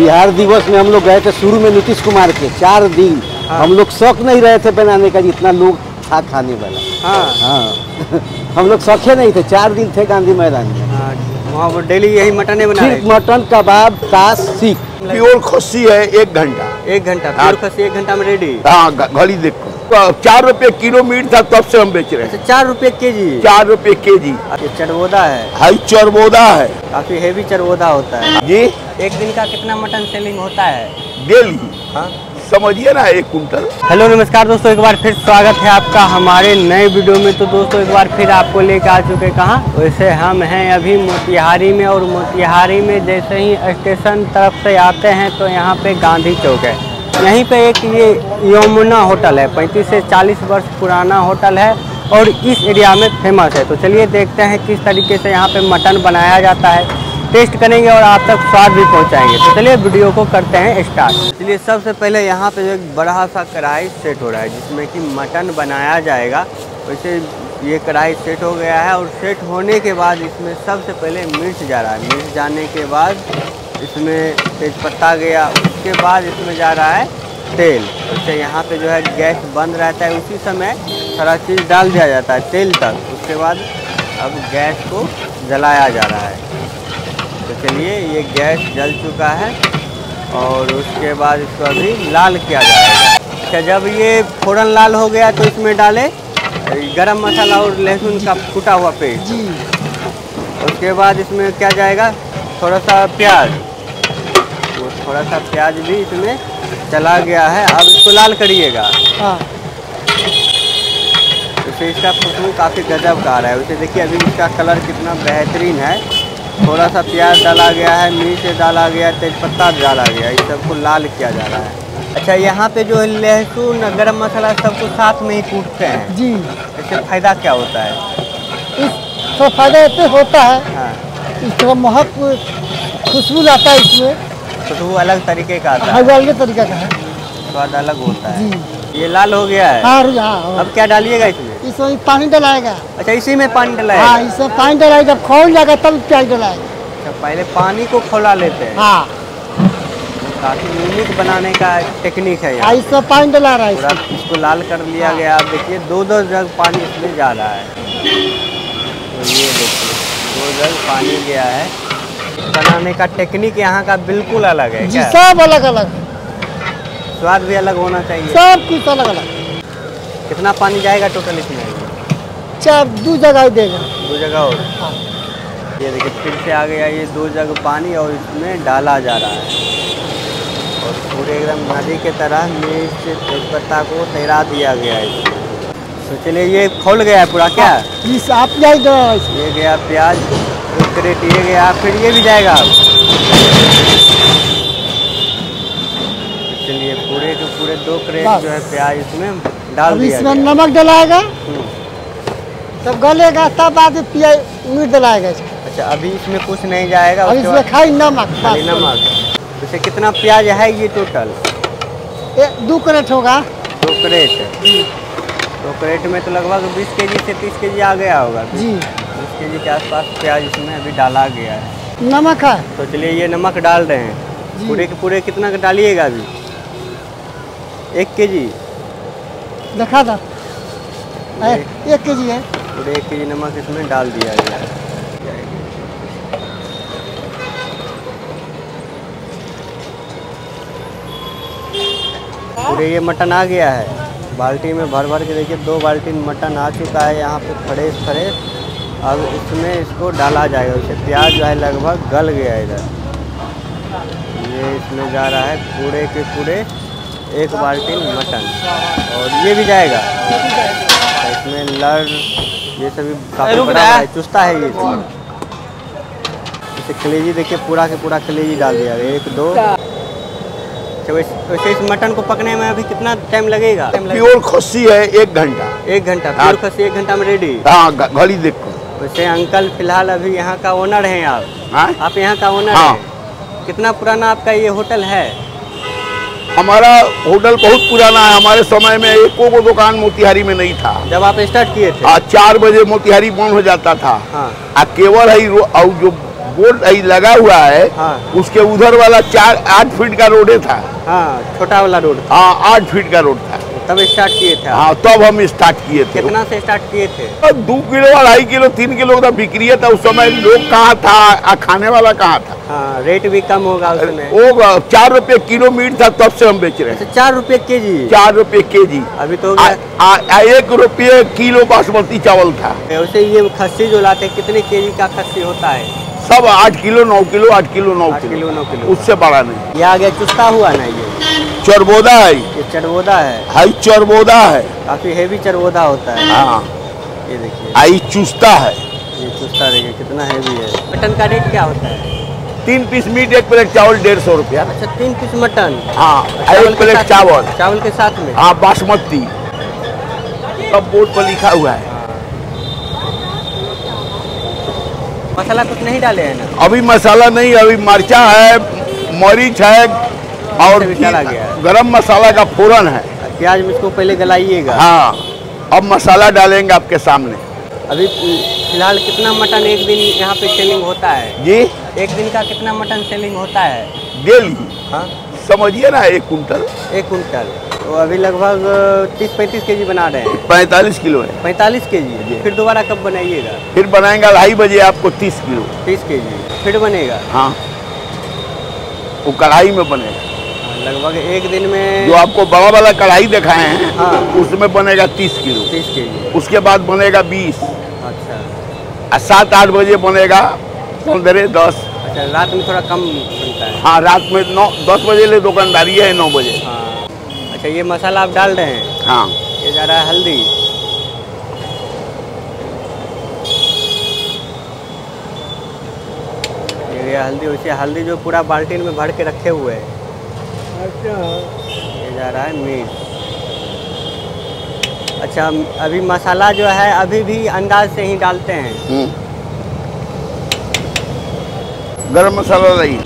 बिहार दिवस में हम लोग गए थे शुरू में नीतीश कुमार के 4 दिन, हम लोग शौक नहीं रहे थे बनाने का, जितना लोग था खाने वाला। हम लोग शौके नहीं थे, 4 दिन थे गांधी मैदान में, वहाँ पर डेली यही मटन बना रहे, मटन कबाब ताश सीख। प्योर खस्सी है 1 घंटा प्योर खस्सी 1 घंटा में रेडी। हाँ घड़ी देखो, 4 रुपये किलो मीट था तब से हम बेच रहे हैं। 4 रुपये के जी चरबोदा है, हाई चरबोदा है, काफी हेवी चरबोदा होता है जी। 1 दिन का कितना मटन सेलिंग होता है डेली, समझिए ना 1 कुंटल। हेलो नमस्कार दोस्तों, एक बार फिर स्वागत है आपका हमारे नए वीडियो में। तो दोस्तों एक बार फिर आपको लेकर आ चुके कहाँ, वैसे हम हैं अभी मोतिहारी में, और मोतिहारी में जैसे ही स्टेशन तरफ से आते हैं तो यहाँ पे गांधी चौक है। यहीं पे एक ये यमुना होटल है, 35 से 40 वर्ष पुराना होटल है और इस एरिया में फेमस है। तो चलिए देखते हैं किस तरीके से यहाँ पर मटन बनाया जाता है, टेस्ट करेंगे और आप तक स्वाद भी पहुंचाएंगे। तो चलिए वीडियो को करते हैं स्टार्ट। चलिए सबसे पहले यहाँ पे एक बड़ा सा कढ़ाई सेट हो रहा है जिसमें कि मटन बनाया जाएगा। वैसे ये कढ़ाई सेट हो गया है और सेट होने के बाद इसमें सबसे पहले मिर्च जा रहा है। मिर्च जाने के बाद इसमें तेजपत्ता गया, उसके बाद इसमें जा रहा है तेल। उससे यहाँ पर जो है गैस बंद रहता है, उसी समय सारा चीज़ डाल दिया जाता है तेल तक। उसके बाद अब गैस को जलाया जा रहा है। तो चलिए ये गैस जल चुका है और उसके बाद इसको अभी लाल किया जाएगा। अच्छा जब ये फ़ौरन लाल हो गया तो इसमें डालें गरम मसाला और लहसुन का कूटा हुआ पेस्ट। उसके बाद इसमें क्या जाएगा, थोड़ा सा प्याज। तो थोड़ा सा प्याज भी इसमें चला गया है, अब इसको लाल करिएगा। इससे इसका खुशबू काफ़ी गजब का आ रहा है। उसे देखिए अभी इसका कलर कितना बेहतरीन है। थोड़ा सा प्याज डाला गया है, मिर्च डाला गया, तेजपत्ता डाला गया, इस सबको लाल किया जा रहा है। अच्छा यहाँ पे जो है लहसुन गरम मसाला सबको साथ में ही कूटते हैं जी। इससे फ़ायदा क्या होता है, इससे फायदा इतना होता है। हाँ। इसका महक खुशबू आता है, इसमें खुशबू अलग तरीके का आता है, अलग तरीके का है, स्वाद अलग होता है। ये लाल हो गया है। हाँ। अब क्या डालिएगा इसमें, इसमें पानी डलाएगा। अच्छा इसी में पानी डलाएगा। हाँ इसमें पानी डलाएगा, जब खोल जाएगा तब प्याज डलाएगा। पहले पानी को खोला लेते हैं। हाँ काफी यूनिक बनाने का टेक्निक है यहाँ। इसमें पानी डला रहा है, इसको लाल कर लिया गया। आप देखिए 2-2 जग पानी इसमें जा रहा है। तो ये देखिए 2 जग पानी गया है। बनाने का टेक्निक यहाँ का बिल्कुल अलग है जी, सब अलग अलग, स्वाद भी अलग होना चाहिए, सब कुछ अलग अलग। कितना पानी जाएगा टोटल इसमें, 2 जगह देगा। 2 जगह और। हाँ। ये देखिए फिर से आ गया ये 2 जगह पानी और इसमें डाला जा रहा है और पूरे एकदम नदी के तरह मिर्च तेजपत्ता को तैरा दिया गया है। तो चलिए ये खोल गया है पूरा। क्या आप प्याज ये गया, प्याज करेट ये गया, फिर ये भी जाएगा। चलिए पूरे के पूरे 2 क्रेट जो है प्याज इसमें डाल दिया। इसमें नमक डलाएगा, तब गलेगा, तब बाद प्याज मिर्च डलाएगा। अच्छा अभी इसमें कुछ नहीं जाएगा, इसमें खाली नमक। नमक जैसे कितना प्याज है ये टोटल, 2 क्रेट होगा। 2 क्रेट 2 क्रेट में तो लगभग 20 केजी से 30 केजी आ गया होगा जी। 20 केजी के आसपास प्याज इसमें अभी डाला गया है, नमक है। तो चलिए ये नमक डाल रहे हैं पूरे के पूरे। कितना डालिएगा अभी, 1 केजी देखा था, 1 केजी है पूरे। 1 केजी नमक इसमें डाल दिया गया है। पूरे ये मटन आ गया है बाल्टी में भर भर के। देखिए 2 बाल्टी मटन आ चुका है यहाँ पे फ्रेश फ्रेश। अब इसमें इसको डाला जाएगा। उसे प्याज जो है लगभग गल गया है इधर। ये इसमें जा रहा है पूरे के पूरे 1 बाल्टी मटन और ये भी जाएगा। इसमें लड़ ये सभी काफी बड़ा है, चुस्ता है ये। इसे कलेजी देखिए पूरा के पूरा कलेजी डाल दिया गया, 1-2। वैसे इस मटन को पकने में अभी कितना टाइम लगेगा? प्योर खस्सी है 1 घंटा। 1 घंटा प्योर खस्सी 1 घंटा में रेडी। हाँ घड़ी देखो। वैसे अंकल फिलहाल अभी यहाँ का ओनर हैं आप यहाँ का ओनर हैं। कितना पुराना आपका ये होटल है? हमारा होटल बहुत पुराना है। हमारे समय में एक दुकान मोतिहारी में नहीं था। जब आप स्टार्ट किए थे 4 बजे मोतिहारी बंद हो जाता था। हाँ। केवल है जो बोर्ड लगा हुआ है हाँ। उसके उधर वाला 8 फीट का रोड था हाँ, छोटा वाला रोड हाँ 8 फीट का रोड था तब स्टार्ट किए थे हाँ तब हम स्टार्ट किए थे। कितना से स्टार्ट किए थे? 2 किलो 2.5 किलो 3 किलो का बिक्री था उस समय। लोग कहाँ था खाने वाला कहाँ था हाँ, रेट भी कम होगा उसमें। वो 4 रुपए किलो मीट था तब से हम बेच रहे हैं। 4 रुपए के जी 4 रुपए के जी। अभी तो 1 रुपये किलो बासमती चावल था। वैसे ये खस्सी जो लाते कितने के जी का खस्सी होता है? सब 8 किलो 9 किलो 8 किलो 9 किलो उससे बड़ा नहीं। ये आगे चुस्ता हुआ ना ये चरबोदा है। ये चरबोदा है हाई चरबोदा है काफी हेवी चरबोदा होता है हाँ। ये देखिए आई चुस्ता है। ये चुस्ता देखिए कितना हेवी है। मटन का रेट क्या होता है? 3 पीस मीट 1 प्लेट चावल 150 रुपया। अच्छा 3 पीस मटन हाँ 1 प्लेट चावल चावल के साथ में हाँ बासमती सब बोर्ड पर लिखा हुआ है। मसाला कुछ नहीं डाले हैं ना? अभी मसाला नहीं, अभी मिर्चा है मरीच है और गरम मसाला का फोरन है। प्याज इसको पहले गलाइएगा हाँ अब मसाला डालेंगे आपके सामने। अभी फिलहाल कितना मटन एक दिन यहाँ पे सेलिंग होता है जी? एक दिन का कितना मटन सेलिंग होता है डेली हाँ समझिए ना 1 कुंटल। 1 कुंटल तो अभी लगभग 30-35 के जी बना रहे हैं। 45 किलो है 45 के जी। फिर दोबारा कब बनाइएगा? फिर बनाएंगे 2:30 बजे आपको 30 किलो 30 के जी फिर बनेगा हाँ वो कढ़ाई में बनेगा। लगभग एक दिन में जो आपको बड़ा वाला कढ़ाई दिखाए हैं हाँ उसमें बनेगा 30 किलो 30 के जी। उसके बाद बनेगा 20। अच्छा और 7-8 बजे बनेगा 15-10। अच्छा रात में थोड़ा कम बनता है हाँ रात में 9-10 बजे ले दुकानदारी है 9 बजे हाँ। अच्छा ये मसाला आप डाल रहे हैं हाँ। ये जा रहा है हल्दी ये हल्दी उसे हल्दी जो पूरा बाल्टीन में भर के रखे हुए है। अच्छा ये जा रहा है मीट। अच्छा अभी मसाला जो है अभी भी अंदाज से ही डालते हैं गरम मसाला नहीं।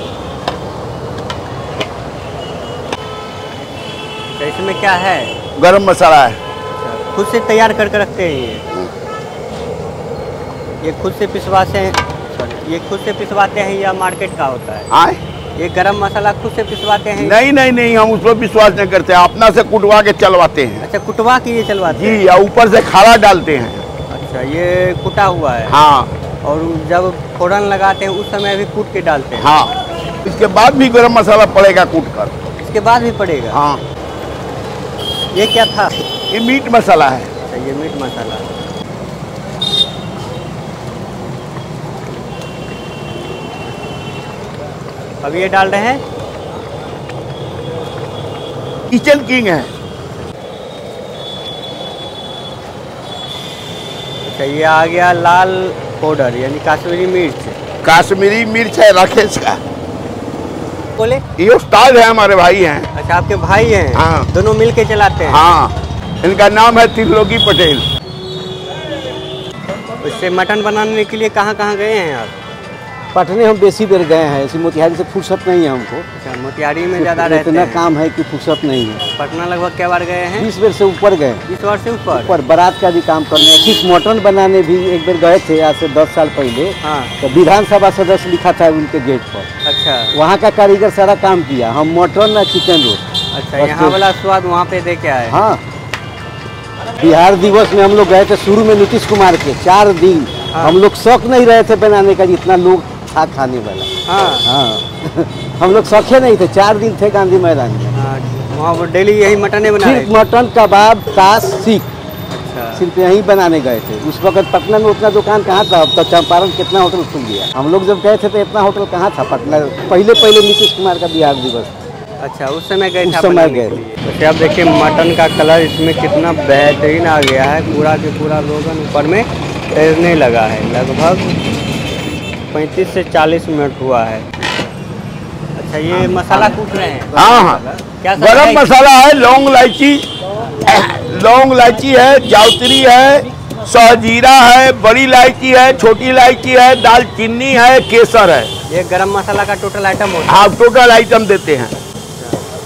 इसमें क्या है? गरम मसाला है खुद से तैयार करके रखते हैं ये खुद से पिसवाते हैं। सॉरी ये खुद से पिसवाते हैं या मार्केट का होता है? आए? ये गरम मसाला खुद से पिसवाते हैं? नहीं नहीं नहीं हम उस पर विश्वास नहीं करते अपना से कुटवा के चलवाते हैं। अच्छा कुटवा के ये चलवाते हैं जी या ऊपर से खारा डालते हैं। अच्छा ये कुटा हुआ है हाँ और जब फोरन लगाते हैं उस समय भी कूट के डालते हैं हाँ। इसके बाद भी गरम मसाला पड़ेगा कूट कर इसके बाद भी पड़ेगा हाँ। ये क्या था? ये मीट मसाला है। अच्छा ये मीट मसाला अब ये डाल रहे हैं किचन किंग है। अच्छा ये आ गया लाल पाउडर यानी कश्मीरी मिर्च। कश्मीरी मिर्च है राकेश का बोले ये उस्ताद है हमारे भाई हैं। अच्छा आपके भाई हैं हाँ। दोनों मिलके चलाते हैं हाँ। इनका नाम है त्रिलोकी पटेल। इससे मटन बनाने के लिए कहाँ गए हैं आप? पटने हम बेसी देर गए हैं इसी मोतिहारी से फुर्सत नहीं है हमको। अच्छा मोतिहारी में ज्यादा रहते हैं इतना काम है कि फुर्सत नहीं है। पटना लगभग क्या बार गए हैं? 20 बार से ऊपर गए। 20 बार से ऊपर बारात का भी काम करने सिर्फ मटन बनाने भी एक बार गए थे आज से 10 साल पहले हाँ। तो विधान सभा सदस्य लिखा था उनके गेट पर। अच्छा वहाँ का कारीगर सारा काम किया हम मटन और चिकन रोज। अच्छा यहाँ वाला स्वाद वहाँ पे दे के आए हाँ। बिहार दिवस में हम लोग गए थे शुरू में नीतीश कुमार के 4 दिन हम लोग शौक नहीं रहे थे बनाने का जितना लोग था खाने वाला हाँ हाँ। हम लोग सौखे नहीं थे 4 दिन थे गांधी मैदान में वहाँ पर डेली यही मटन बनाए सिर्फ मटन कबाब ताश सीख अच्छा। सिर्फ यही बनाने गए थे उस वक्त पटना में उतना दुकान कहाँ था। अब तो चंपारण कितना होटल खुल गया हम लोग जब गए थे तो इतना होटल कहाँ था पटना पहले पहले नीतीश कुमार का बिहार दिवस। अच्छा उस समय गए थे। आप देखिए मटन का कलर इसमें कितना बेहतरीन आ गया है पूरा के पूरा रोगन ऊपर में तैरने लगा है। लगभग 35 से 40 मिनट हुआ है। अच्छा ये मसाला कूट रहे हैं हाँ हाँ क्या गरम मसाला है लौंग इलायची है जावित्री है सहजीरा है बड़ी इलायची है छोटी इलायची है दालचीनी है केसर है। ये गरम मसाला का टोटल आइटम होता है आप टोटल आइटम देते हैं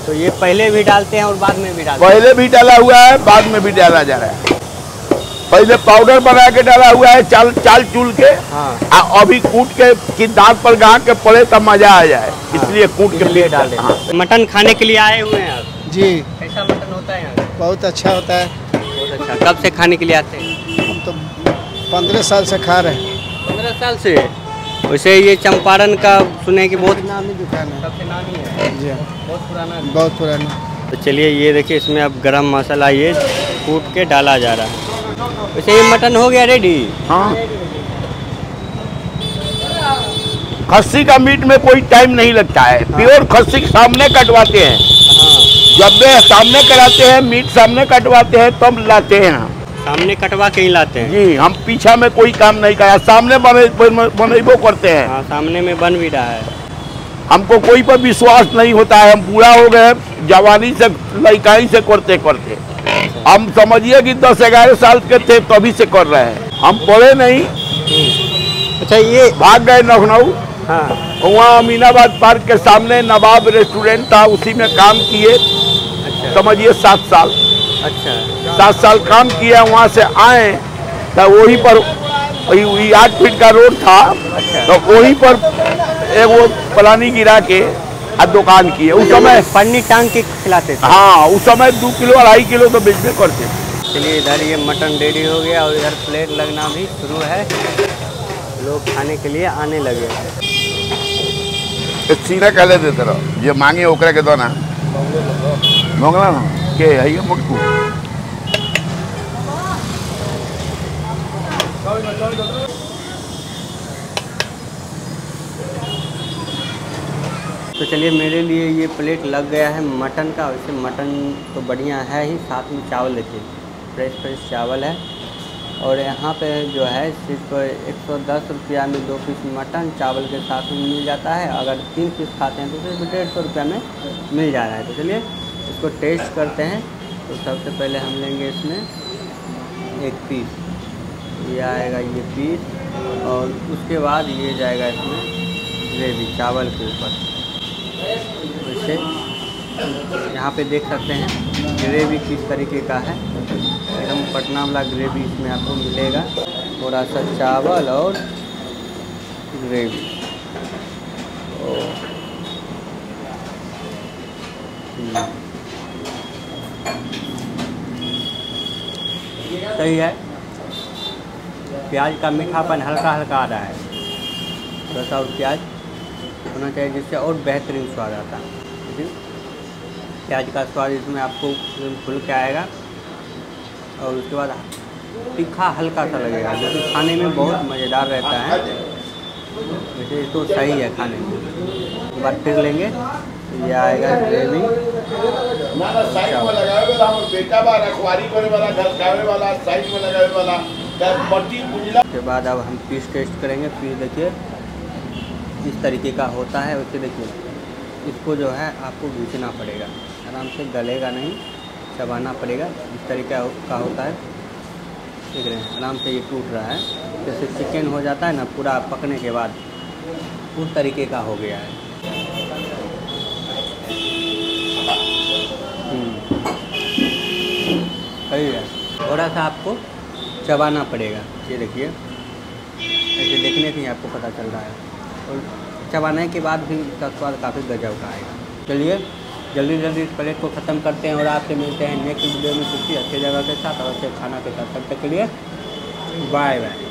तो ये पहले भी डालते हैं और बाद में भी डालते हैं। पहले भी डाला हुआ है बाद में भी डाला जा रहा है। पहले पाउडर बना के डाला हुआ है चाल चूल के, अभी कूट के दांत पर गाँव के पड़े तब मजा आ जाए, इसलिए कूट के लिए डाले। मटन खाने के लिए आए हुए हैं आप जी? कैसा मटन होता है यहाँ? बहुत अच्छा होता है। बहुत अच्छा। कब से खाने के लिए आते हैं? हम तो 15 साल से खा रहे हैं। 15 साल से? वैसे ये चंपारण का सुने कि बहुत नामी दुकान है, सबसे नामी है जी, बहुत पुराना, बहुत पुराना। तो चलिए ये देखिए, इसमें अब गरम मसाला ये कूट के डाला जा रहा है। वैसे ये मटन हो गया रेडी? हाँ, खस्सी का मीट में कोई टाइम नहीं लगता है। प्योर खस्सी सामने कटवाते हैं, जब वे सामने कराते हैं मीट सामने कटवाते हैं तब लाते हैं। हम सामने कटवा के ही लाते हैं जी, हम पीछा में कोई काम नहीं करा, सामने बनेबो करते हैं। हाँ, सामने में बन भी रहा है। हमको कोई पर विश्वास नहीं होता है, हम बूढ़ा हो गए, जवानी से लड़काई से करते करते हम समझिए कि 10-11 साल के थे तभी से कर रहे हैं, हम पढ़े नहीं। अच्छा, ये भाग गए लखनऊ। हाँ, वहाँ मीनाबाद पार्क के सामने नवाब रेस्टोरेंट था, उसी में काम किए। अच्छा। समझिए 7 साल। अच्छा, 7 साल काम किया। वहाँ से आए तो वही पर 8 फीट का रोड था। अच्छा। तो वही पर एक वो पलानी गिरा के दुकान किए। उस समय पन्नी टांग के खिलाते थे। हाँ, उस समय 2 किलो 2.5 किलो तो बेचने करते थे। चलिए, इधर ये मटन रेडी हो गया और इधर प्लेट लगना भी शुरू है, लोग खाने के लिए आने लगे। सीना कहले देते रहो, जो मांगे ओकरा के दो ना, मंगला ना के है मुटकू। तो चलिए, मेरे लिए ये प्लेट लग गया है मटन का। वैसे मटन तो बढ़िया है ही, साथ में चावल देखिए, फ्रेश चावल है। और यहाँ पे जो है सिर्फ 110 रुपया में 2 पीस मटन चावल के साथ में मिल जाता है। अगर 3 पीस खाते हैं तो सिर्फ 150 रुपया में मिल जा रहा है। तो चलिए इसको टेस्ट करते हैं। तो सबसे पहले हम लेंगे इसमें 1 पीस, ये आएगा ये पीस, और उसके बाद ये जाएगा इसमें ग्रेवी चावल के ऊपर। वैसे यहाँ पे देख सकते हैं ग्रेवी किस तरीके का है, एकदम पटना वाला ग्रेवी इसमें आपको मिलेगा। थोड़ा सा चावल और ग्रेवी, सही है। प्याज का मीठापन हल्का हल्का आ रहा है, थोड़ा सा और प्याज होना चाहिए जिससे और बेहतरीन स्वाद आता है। प्याज का स्वाद इसमें आपको खुल के आएगा और उसके बाद तीखा हल्का सा लगेगा, जो कि खाने में बहुत मज़ेदार रहता है। वैसे तो सही है खाने में। एक बार फिर लेंगे, ये आएगा ग्रेवी चावल। उसके बाद अब हम पीस टेस्ट करेंगे। पीस देखिए इस तरीके का होता है। वैसे देखिए इसको जो है आपको घींचना पड़ेगा, आराम से गलेगा नहीं, चबाना पड़ेगा। इस तरीके का होता है, देख रहे हैं आराम से ये टूट रहा है। जैसे चिकन हो जाता है ना पूरा पकने के बाद, उस तरीके का हो गया है। सही है। थोड़ा सा आपको चबाना पड़ेगा, ये देखिए ऐसे देखने से ही आपको पता चल रहा है, और चबाने के बाद भी इसका स्वाद काफ़ी गजब का आएगा। चलिए जल्दी इस प्लेट को ख़त्म करते हैं और आपसे मिलते हैं नेक्स्ट वीडियो में किसी अच्छी जगह के साथ और अच्छे खाना के साथ। तब तक के लिए बाय बाय।